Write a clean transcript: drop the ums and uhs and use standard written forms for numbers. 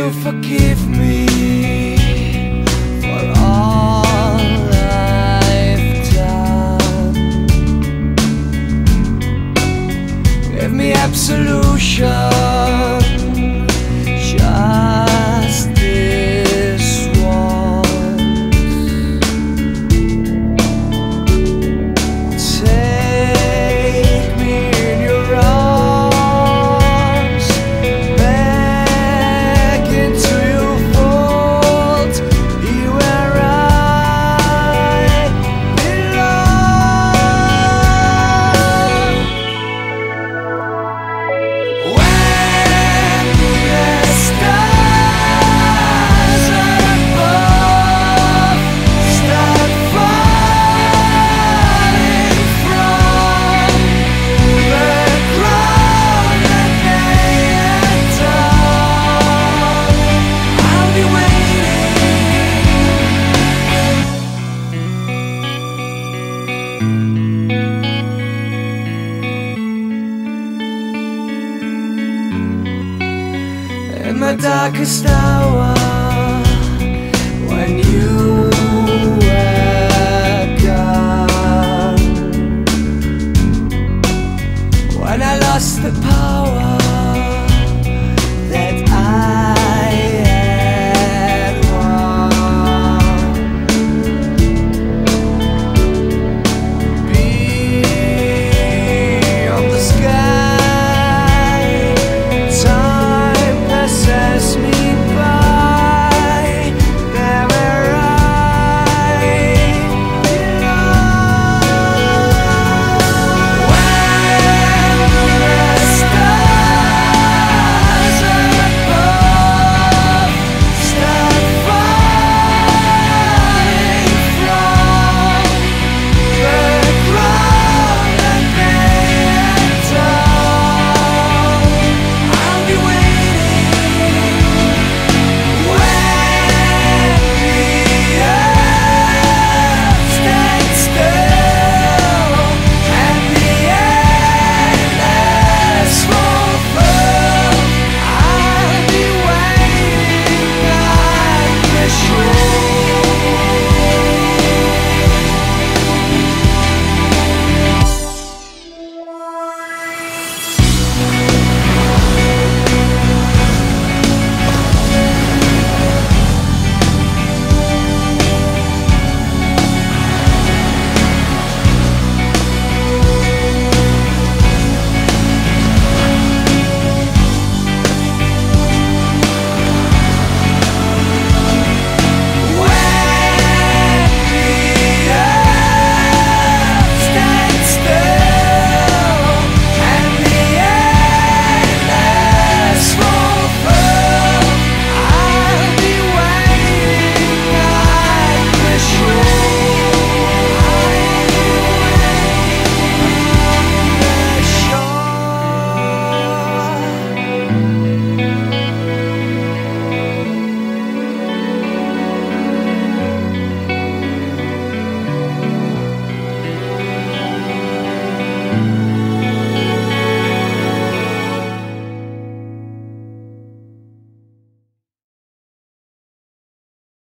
you forgive me for all I've done? Give me absolution. In my darkest hour.